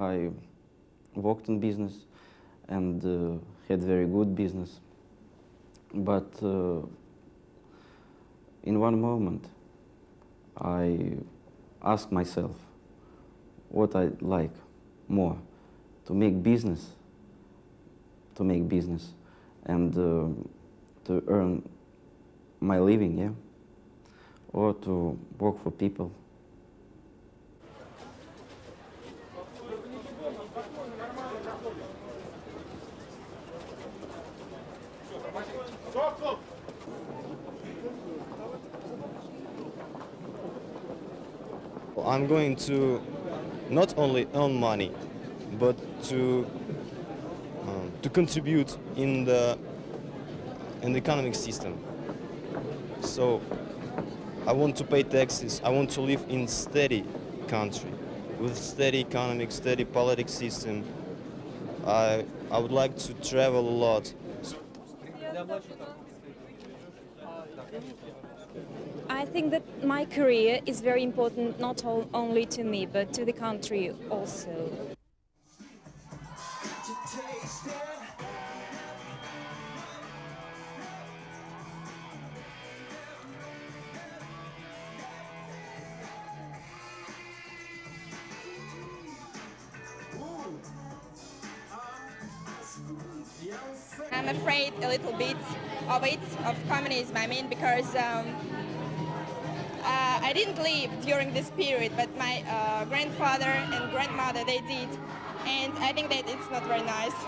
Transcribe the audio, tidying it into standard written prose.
I worked in business and had very good business, but in one moment I asked myself what I like more, to make business and to earn my living, yeah, or to work for people. I'm going to not only earn money, but to contribute in the economic system. So I want to pay taxes. I want to live in steady country with steady economic, steady political system. I would like to travel a lot. I think that my career is very important, not only to me, but to the country also. I'm afraid a little bit of it, of communism, I mean, because I didn't live during this period, but my grandfather and grandmother, they did, and I think that it's not very nice.